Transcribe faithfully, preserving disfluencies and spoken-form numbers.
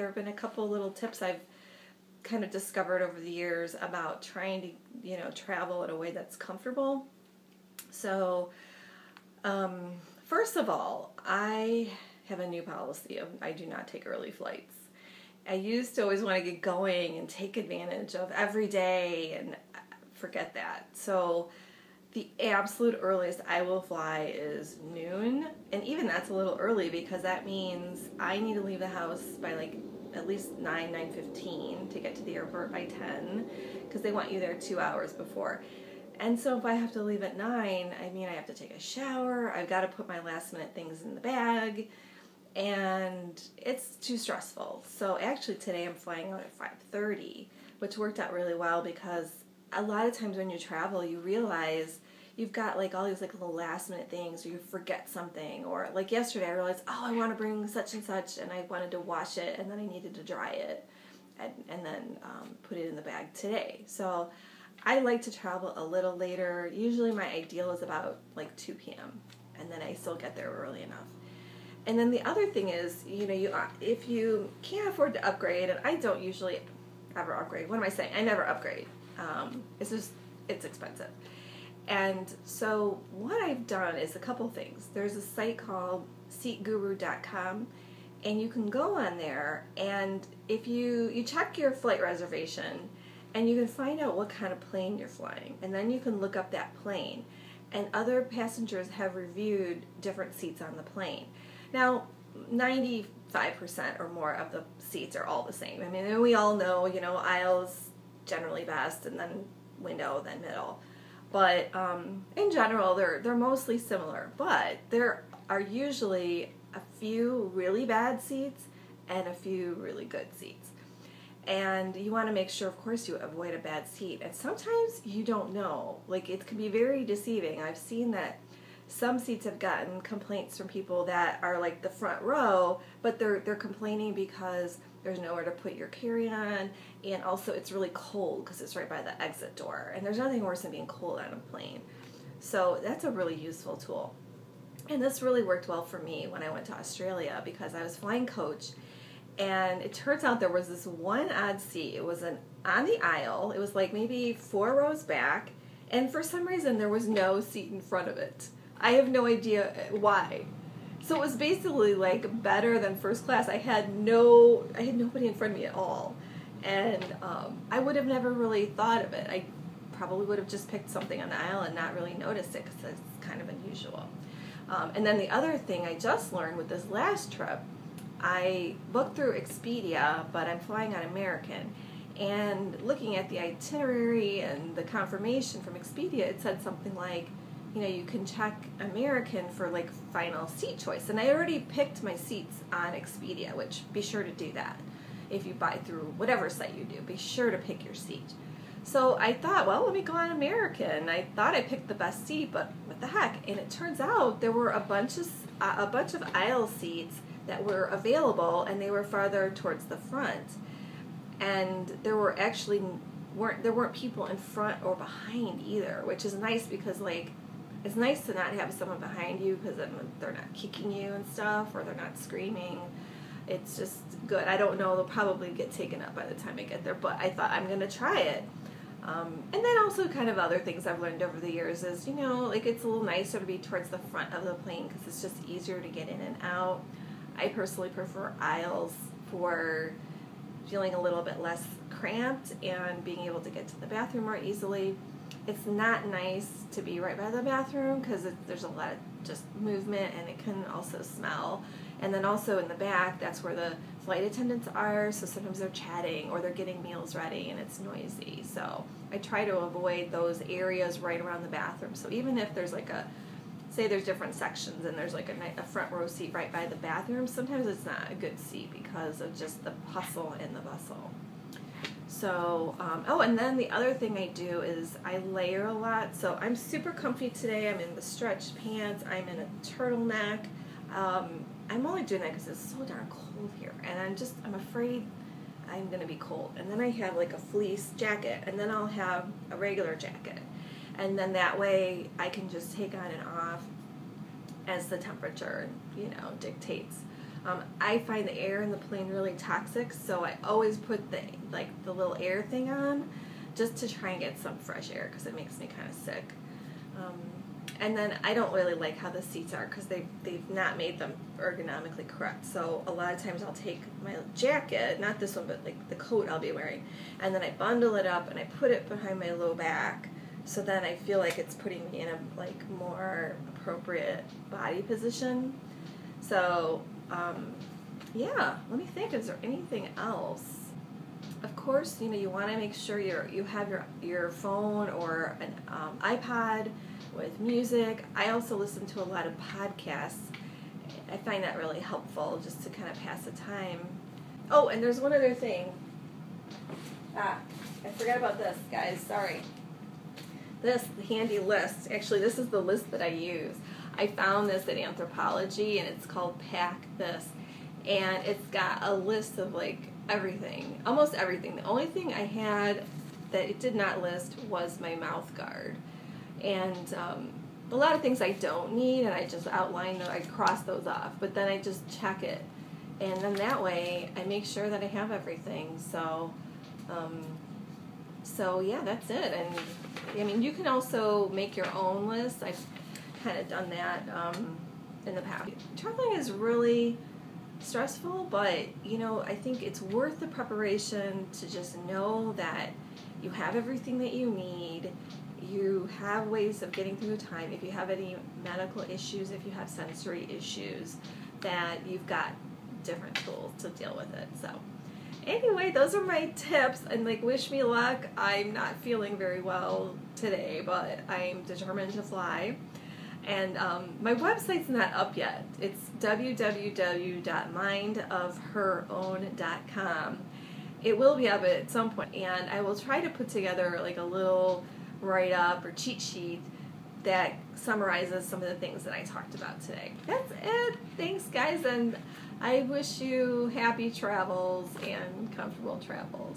there have been a couple little tips I've kind of discovered over the years about trying to, you know, travel in a way that's comfortable. So, um, first of all, I have a new policy of I do not take early flights. I used to always want to get going and take advantage of every day, and forget that. So the absolute earliest I will fly is noon, and even that's a little early because that means I need to leave the house by like at least nine, nine fifteen to get to the airport by ten, because they want you there two hours before. And so if I have to leave at nine, I mean I have to take a shower, I've got to put my last minute things in the bag, and it's too stressful. So actually today I'm flying out at five thirty, which worked out really well because a lot of times when you travel, you realize you've got like all these like little last minute things, or you forget something, or like yesterday I realized, oh, I want to bring such and such, and I wanted to wash it, and then I needed to dry it, and, and then um, put it in the bag today. So I like to travel a little later. Usually my ideal is about like two p m, and then I still get there early enough. And then the other thing is, you know, you if you can't afford to upgrade, and I don't usually ever upgrade. What am I saying? I never upgrade. Um, it's just, it's expensive. And so what I've done is a couple things. There's a site called Seat Guru dot com, and you can go on there, and if you, you check your flight reservation, and you can find out what kind of plane you're flying, and then you can look up that plane. And other passengers have reviewed different seats on the plane. Now, ninety-five percent or more of the seats are all the same. I mean, we all know, you know, aisles generally best, and then window, then middle. But um, in general, they're they're mostly similar. But there are usually a few really bad seats and a few really good seats. And you want to make sure, of course, you avoid a bad seat. And sometimes you don't know. Like, it can be very deceiving. I've seen that some seats have gotten complaints from people that are like the front row, but they're they're complaining because there's nowhere to put your carry-on, and also it's really cold because it's right by the exit door, and there's nothing worse than being cold on a plane. So that's a really useful tool. And this really worked well for me when I went to Australia, because I was flying coach, and it turns out there was this one odd seat. It was an on the aisle. It was like maybe four rows back, and for some reason there was no seat in front of it. I have no idea why. So it was basically like better than first class. I had no, I had nobody in front of me at all, and um, I would have never really thought of it. I probably would have just picked something on the aisle and not really noticed it, because it's kind of unusual. Um, and then the other thing I just learned with this last trip, I booked through Expedia, but I'm flying on American, and looking at the itinerary and the confirmation from Expedia, it said something like, you know, you can check American for like final seat choice. And I already picked my seats on Expedia, which be sure to do that. If you buy through whatever site you do, be sure to pick your seat. So I thought, well, let me go on American. I thought I picked the best seat, but what the heck? And it turns out there were a bunch of, uh, a bunch of aisle seats that were available, and they were farther towards the front. And there were actually, weren't there weren't people in front or behind either, which is nice, because like, it's nice to not have someone behind you, because then they're not kicking you and stuff, or they're not screaming. It's just good. I don't know, they'll probably get taken up by the time I get there, but I thought I'm going to try it. Um, and then also kind of other things I've learned over the years is, you know, like it's a little nicer to be towards the front of the plane, because it's just easier to get in and out. I personally prefer aisles for feeling a little bit less cramped and being able to get to the bathroom more easily. It's not nice to be right by the bathroom, because there's a lot of just movement, and it can also smell. And then also in the back, that's where the flight attendants are, so sometimes they're chatting or they're getting meals ready, and it's noisy. So I try to avoid those areas right around the bathroom. So even if there's like a, say there's different sections and there's like a, a front row seat right by the bathroom, sometimes it's not a good seat because of just the hustle and the bustle. So, um, oh, and then the other thing I do is I layer a lot. So I'm super comfy today. I'm in the stretch pants. I'm in a turtleneck. Um, I'm only doing that because it's so darn cold here. And I'm just, I'm afraid I'm going to be cold. And then I have like a fleece jacket. And then I'll have a regular jacket. And then that way I can just take on and off as the temperature, you know, dictates. Um, I find the air in the plane really toxic, so I always put the like the little air thing on just to try and get some fresh air because it makes me kind of sick. Um, and then I don't really like how the seats are because they, they've not made them ergonomically correct. So a lot of times I'll take my jacket, not this one, but like the coat I'll be wearing, and then I bundle it up and I put it behind my low back. So then I feel like it's putting me in a like more appropriate body position. So um, yeah, let me think, is there anything else? Of course, you know, you want to make sure you're, you have your, your phone or an um, iPod with music. I also listen to a lot of podcasts. I find that really helpful just to kind of pass the time. Oh, and there's one other thing. Ah, I forgot about this, guys. Sorry. This handy list. Actually, this is the list that I use. I found this at Anthropology, and it's called Pack This. And it's got a list of, like, everything, almost everything. The only thing I had that it did not list was my mouth guard. And um, a lot of things I don't need, and I just outline them, I cross those off, but then I just check it. And then that way, I make sure that I have everything. So, um, so yeah, that's it. And I mean, you can also make your own list. I've kind of done that um, in the past. Traveling is really stressful, but you know, I think it's worth the preparation to just know that you have everything that you need. You have ways of getting through the time. If you have any medical issues, if you have sensory issues, that you've got different tools to deal with it. So anyway, those are my tips, and like, wish me luck. I'm not feeling very well today, but I'm determined to fly. And um, my website's not up yet. It's w w w dot mind of her own dot com. It will be up at some point, and I will try to put together like a little write-up or cheat sheet that summarizes some of the things that I talked about today. That's it. Thanks, guys, and I wish you happy travels and comfortable travels.